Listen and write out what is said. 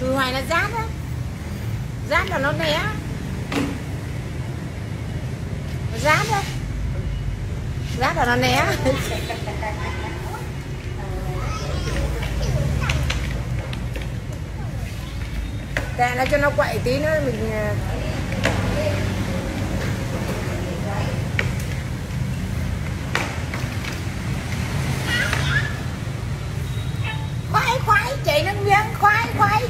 Chùi hoài nó rát á, rát là nó né, nó rát á, rát là nó né. Để nó cho nó quậy tí nữa mình khoái khoái, chạy nước miếng khoái khoái